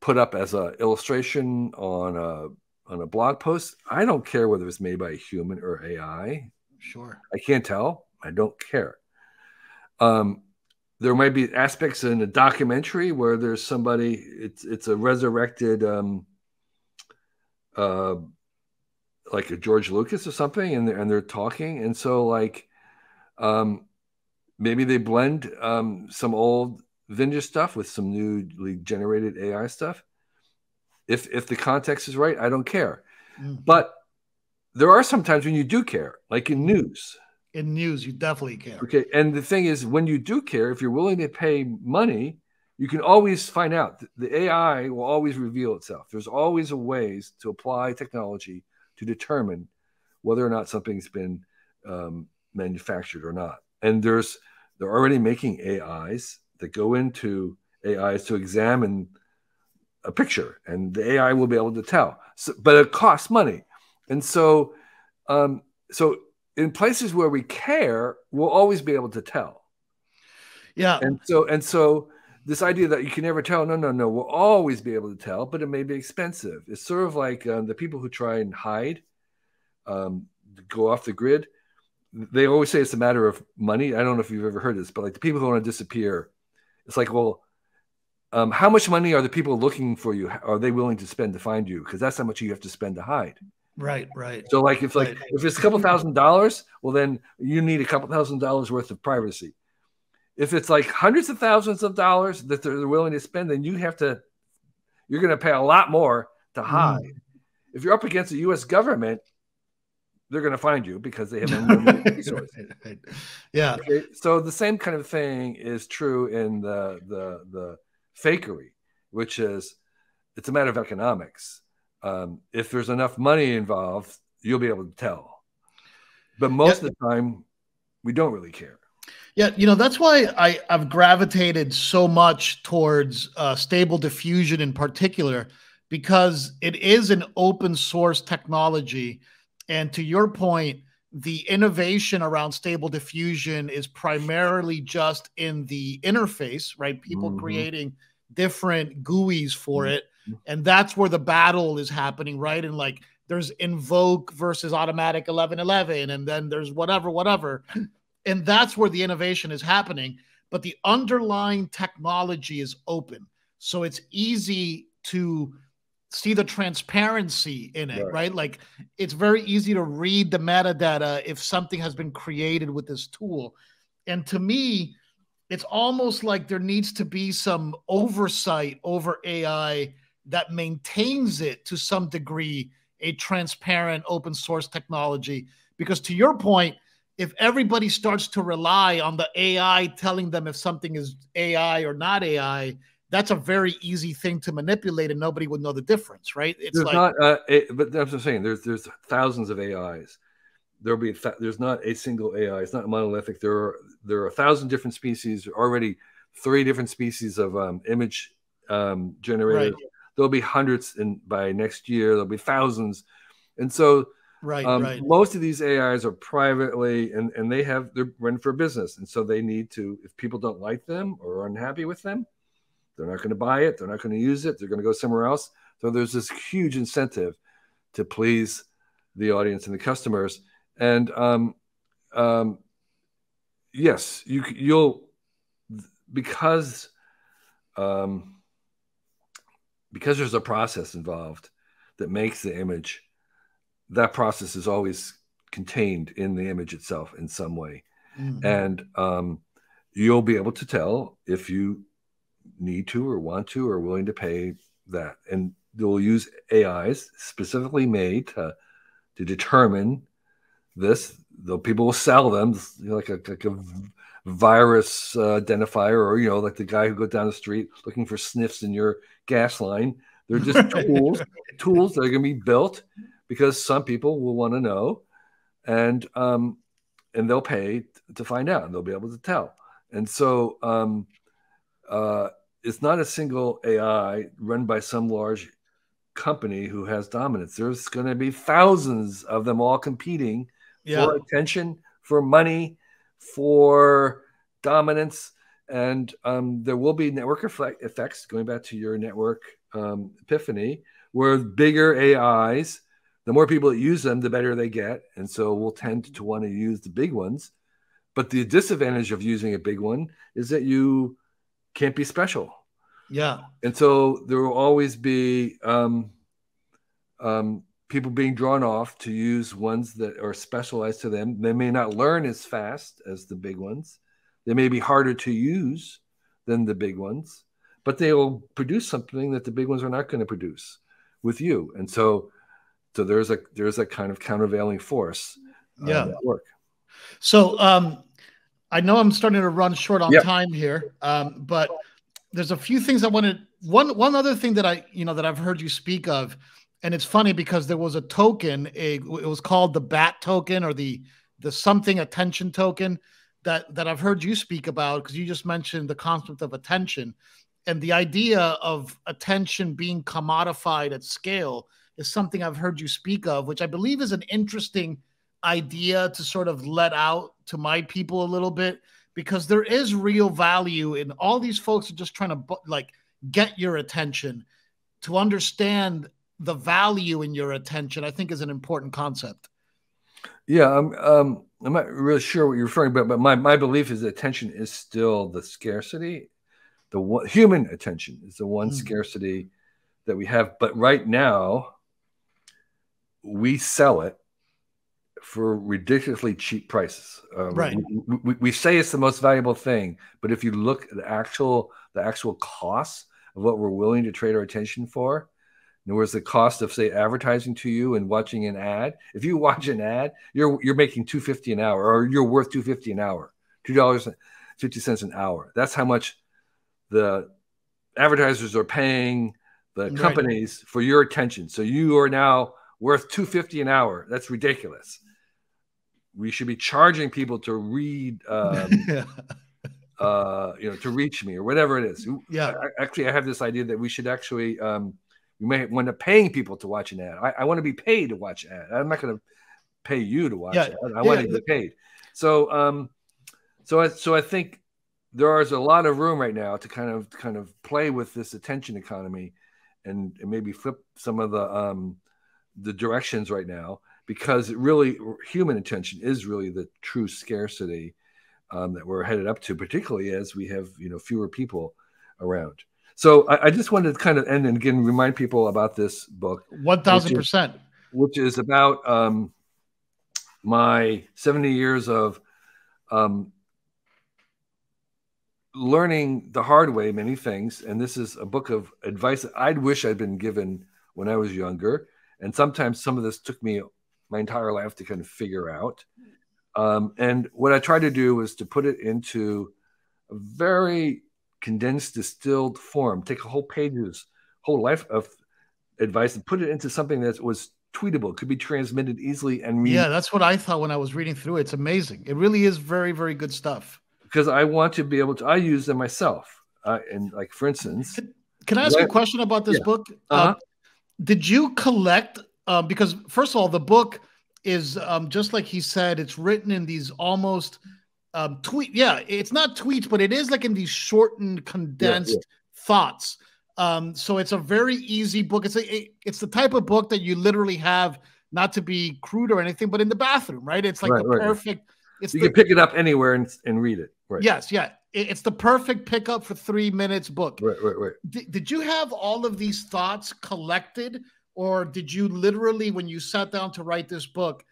put up as an illustration on a blog post, I don't care whether it's made by a human or AI. Sure. I can't tell. I don't care. There might be aspects in a documentary where there's somebody, it's a resurrected, like a George Lucas or something, and they're talking. And so like, maybe they blend some old vintage stuff with some newly generated AI stuff. If the context is right, I don't care. But there are some times when you do care, like in news. In news, you definitely care. Okay, and the thing is, when you do care, if you're willing to pay money, you can always find out. The AI will always reveal itself. There's always ways to apply technology to determine whether or not something's been manufactured or not. And they're already making AIs that go into AIs to examine a picture, and the AI will be able to tell. So, but it costs money, and so in places where we care, we'll always be able to tell. Yeah, and so. This idea that you can never tell, no, we'll always be able to tell, but it may be expensive. It's sort of like the people who try and hide, go off the grid. They always say it's a matter of money. I don't know if you've ever heard this, but like the people who want to disappear, it's like, well, how much money are the people looking for you? Are they willing to spend to find you? Because that's how much you have to spend to hide. Right, right. So like if it's a couple $1,000s, well, then you need a couple $1,000s worth of privacy. If it's like hundreds of thousands of dollars that they're willing to spend, then you're going to pay a lot more to hide. If you're up against the U.S. government, they're going to find you because they have unlimited resources. Yeah. Okay? So the same kind of thing is true in the fakery, which is it's a matter of economics. If there's enough money involved, you'll be able to tell. But most of the time, we don't really care. Yeah, you know, that's why I've gravitated so much towards Stable Diffusion in particular, because it is an open source technology. And to your point, the innovation around Stable Diffusion is primarily just in the interface, right? People creating different GUIs for it. And that's where the battle is happening, right? And like there's Invoke versus Automatic 1111, and then there's whatever. And that's where the innovation is happening. But the underlying technology is open. So it's easy to see the transparency in it, right? Like it's very easy to read the metadata if something has been created with this tool. And to me, it's almost like there needs to be some oversight over AI that maintains it to some degree, a transparent open source technology. Because to your point, if everybody starts to rely on the AI telling them if something is AI or not AI, that's a very easy thing to manipulate, and nobody would know the difference, right? It's there's like, not, but that's what I'm saying. There's thousands of AIs. There's not a single AI. It's not monolithic. There are 1,000 different species. Already 3 different species of image generators. Right. There'll be hundreds, and by next year there'll be thousands, and so. Right. Most of these AIs are privately, and they're run for business. And so they need to, if people don't like them or are unhappy with them, they're not going to buy it. They're not going to use it. They're going to go somewhere else. So there's this huge incentive to please the audience and the customers. And yes, because there's a process involved that makes the image. That process is always contained in the image itself in some way. And you'll be able to tell if you need to or want to or willing to pay that. And they'll use AIs specifically made to determine this, though people will sell them, you know, like a virus identifier, or, you know, like the guy who goes down the street looking for sniffs in your gas line. They're just tools that are going to be built because some people will want to know, and they'll pay to find out, and they'll be able to tell. And so it's not a single AI run by some large company who has dominance. There's going to be thousands of them all competing for attention, for money, for dominance. And there will be network effects, going back to your network epiphany, where bigger AIs, the more people that use them, the better they get. And so we'll tend to want to use the big ones. But the disadvantage of using a big one is that you can't be special. Yeah. And so there will always be people being drawn off to use ones that are specialized to them. They may not learn as fast as the big ones. They may be harder to use than the big ones, but they will produce something that the big ones are not going to produce with you. And so there's a kind of countervailing force at work. So I know I'm starting to run short on time here, but there's a few things I wanted. One other thing that I've heard you speak of, and it's funny because there was a token, it was called the BAT token, or the something attention token, that I've heard you speak about, because you just mentioned the concept of attention. And the idea of attention being commodified at scale is something I've heard you speak of, which I believe is an interesting idea to sort of let out to my people a little bit, because there is real value in all these folks are just trying to like get your attention. To understand the value in your attention, I think, is an important concept. Yeah, I'm not really sure what you're referring to, but my belief is that attention is still the scarcity. The one, human attention is the one scarcity that we have. But right now, we sell it for ridiculously cheap prices. Right. We say it's the most valuable thing, but if you look at the actual costs of what we're willing to trade our attention for, in other words, the cost of, say, advertising to you and watching an ad. If you watch an ad, you're making $2.50 an hour, or you're worth $2.50 an hour, $2.50 an hour. That's how much the advertisers are paying the companies for your attention. So you are now worth $2.50 an hour. That's ridiculous. We should be charging people to read, you know, to reach me or whatever it is. Yeah. Actually, I have this idea that we should actually, you may wind up paying people to watch an ad. I want to be paid to watch an ad. I'm not going to pay you to watch an ad. I want to get paid. So, so I think there is a lot of room right now to kind of play with this attention economy, and maybe flip some of the directions right now, because it really, human attention is really the true scarcity that we're headed up to, particularly as we have, you know, fewer people around. So I just wanted to kind of end and again remind people about this book, 1000%, which is about my 70 years of learning the hard way many things. And this is a book of advice that I'd wish I'd been given when I was younger. And sometimes some of this took me my entire life to kind of figure out. And what I tried to do was to put it into a very condensed, distilled form, take a whole pages, whole life of advice, and put it into something that was tweetable, could be transmitted easily. And that's what I thought when I was reading through it. It's amazing. It really is very, very good stuff. Because I want to be able to, I use them myself. And like, for instance. Can I ask you a question about this book? Did you collect, because first of all, the book is just like he said, it's written in these almost it's not tweets, but it is like in these shortened, condensed thoughts. So it's a very easy book. It's the type of book that you literally have, not to be crude or anything, but in the bathroom, right? It's like perfect. It's you can pick it up anywhere and read it. Right. Yes. Yeah. It's the perfect pickup for 3 minutes book. Right. Did you have all of these thoughts collected, or did you literally, when you sat down to write this book,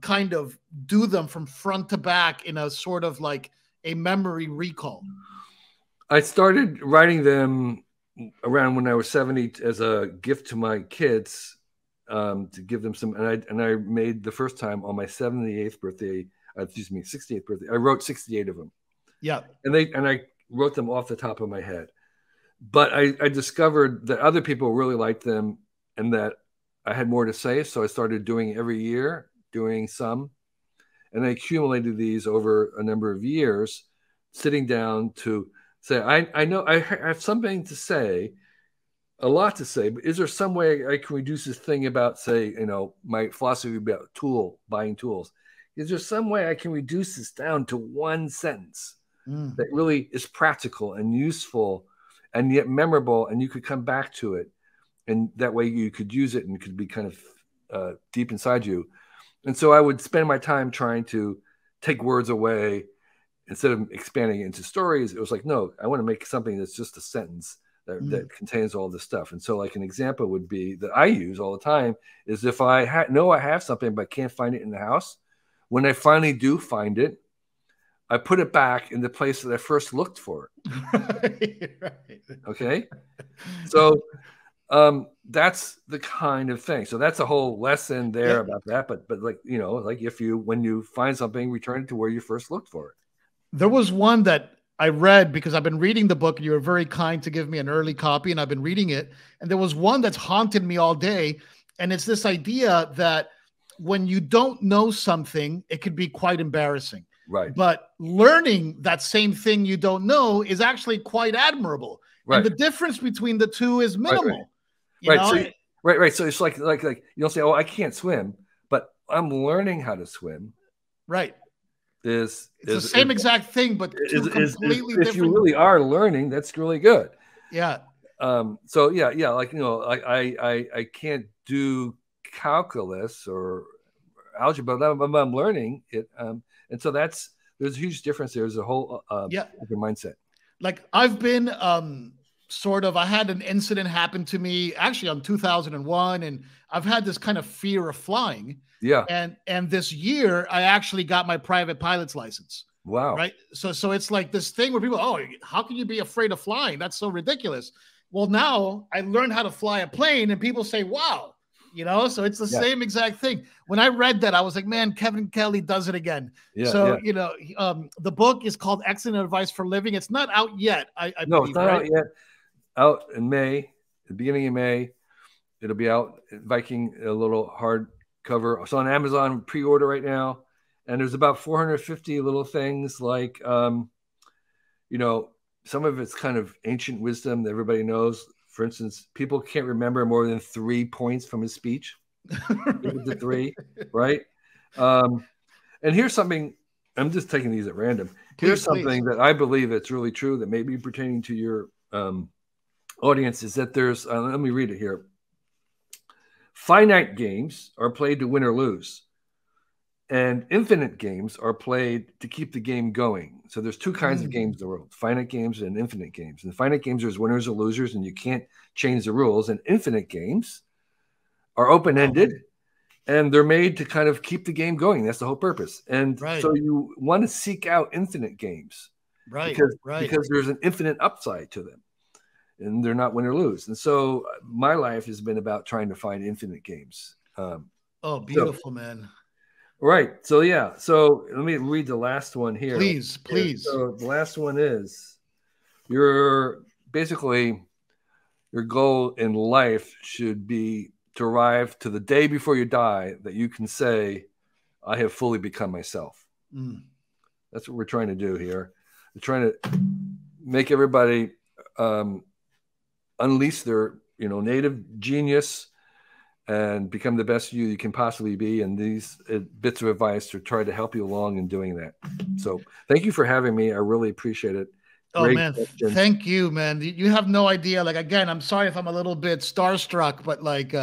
kind of do them from front to back in a sort of like a memory recall? I started writing them around when I was 70 as a gift to my kids, to give them some. And I made the first time on my 78th birthday, excuse me, 68th birthday. I wrote 68 of them. Yeah. And I wrote them off the top of my head. But I discovered that other people really liked them and that I had more to say. So I started doing every year, doing some. And I accumulated these over a number of years, sitting down to say, I know I have something to say, a lot to say, but is there some way I can reduce this thing about, say, you know, my philosophy about buying tools? Is there some way I can reduce this down to one sentence that really is practical and useful and yet memorable, and you could come back to it, and that way you could use it and it could be kind of deep inside you. And so I would spend my time trying to take words away instead of expanding it into stories. It was like, no, I want to make something that's just a sentence that contains all this stuff. And so like an example would be that I use all the time is if I know I have something, but can't find it in the house. When I finally do find it, I put it back in the place that I first looked for it. Right. Okay. So that's the kind of thing. So that's a whole lesson there about that. But like, you know, like if you, when you find something, return it to where you first looked for it. There was one that I read because I've been reading the book and you were very kind to give me an early copy and I've been reading it. And there was one that's haunted me all day. And it's this idea that when you don't know something, it could be quite embarrassing. Right. But learning that same thing you don't know is actually quite admirable. Right. And the difference between the two is minimal. Right. Right. So it's like you don't say, oh, I can't swim, but I'm learning how to swim. Right. It's the same exact thing, but completely different. If you really are learning, that's really good. Yeah. So yeah. Like, you know, like I can't do calculus or algebra, but I'm learning it. And so there's a huge difference. There's a whole different mindset. Like I've been I had an incident happen to me actually on 2001, and I've had this kind of fear of flying. Yeah. And this year I actually got my private pilot's license. Wow. Right. So it's like this thing where people, oh, how can you be afraid of flying? That's so ridiculous. Well, now I learned how to fly a plane and people say, wow. You know, so it's the same exact thing. When I read that, I was like, man, Kevin Kelly does it again. Yeah, you know, the book is called Excellent Advice for Living. It's not out yet. I believe, it's not out yet. Out in May, the beginning of May. It'll be out, Viking, a little hardcover. It's on Amazon pre-order right now. And there's about 450 little things like, you know, some of it's kind of ancient wisdom that everybody knows. For instance, people can't remember more than 3 points from his speech. The three, right? And here's something, I'm just taking these at random. Here's something that I believe that's really true that may be pertaining to your audience is that there's, let me read it here. Finite games are played to win or lose. And infinite games are played to keep the game going. So there's two kinds of games in the world, finite games and infinite games. And the finite games, there's winners or losers, and you can't change the rules. And infinite games are open-ended, and they're made to kind of keep the game going. That's the whole purpose. And so you want to seek out infinite games because there's an infinite upside to them, and they're not win or lose. And so my life has been about trying to find infinite games. Oh, beautiful, man. Right. So, yeah. So let me read the last one here. Please, please. So the last one is your goal in life should be to arrive to the day before you die that you can say, I have fully become myself. That's what we're trying to do here. We're trying to make everybody unleash their, you know, native genius and become the best you can possibly be. And these bits of advice to try to help you along in doing that. So thank you for having me. I really appreciate it. Great question. Thank you, man. You have no idea. Like, again, I'm sorry if I'm a little bit starstruck, but like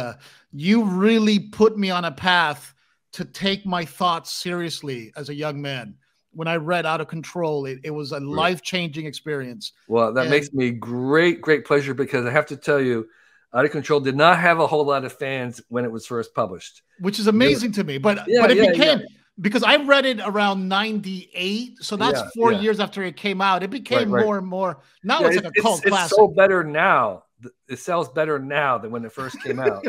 you really put me on a path to take my thoughts seriously as a young man. When I read Out of Control, it was a life-changing experience. Well, that makes me great pleasure because I have to tell you, Out of Control did not have a whole lot of fans when it was first published, which is amazing to me. But it became because I read it around 98, so that's four years after it came out. It became more and more. Now it's like a cult classic. It's sold better now. It sells better now than when it first came out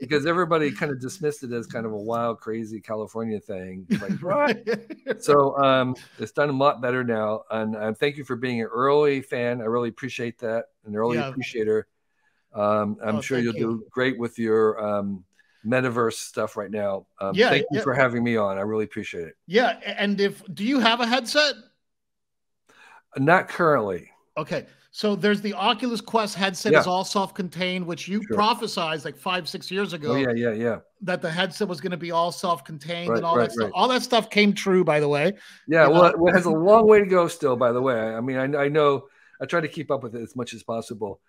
because everybody kind of dismissed it as kind of a wild, crazy California thing. Like, right. So it's done a lot better now. And thank you for being an early fan. I really appreciate that. An early appreciator. I'm sure you'll do great with your metaverse stuff right now. Thank you for having me on. I really appreciate it. Yeah. And do you have a headset? Not currently. Okay. So there's the Oculus Quest headset is all self-contained, which you prophesized like 5-6 years ago. Oh, yeah. That the headset was going to be all self-contained and all that stuff. All that stuff came true, by the way. Yeah, well, it has a long way to go still, by the way. I mean, I know I try to keep up with it as much as possible.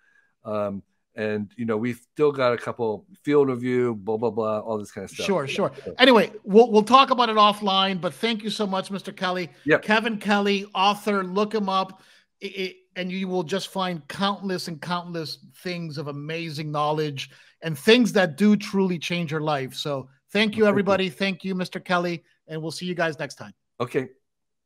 And, you know, we've still got a couple field of view, blah, blah, blah, all this kind of stuff. Sure. Anyway, we'll talk about it offline, but thank you so much, Mr. Kelly. Yep. Kevin Kelly, author, look him up. And you will just find countless and countless things of amazing knowledge and things that do truly change your life. So thank you, everybody. Thank you, Mr. Kelly. And we'll see you guys next time. Okay.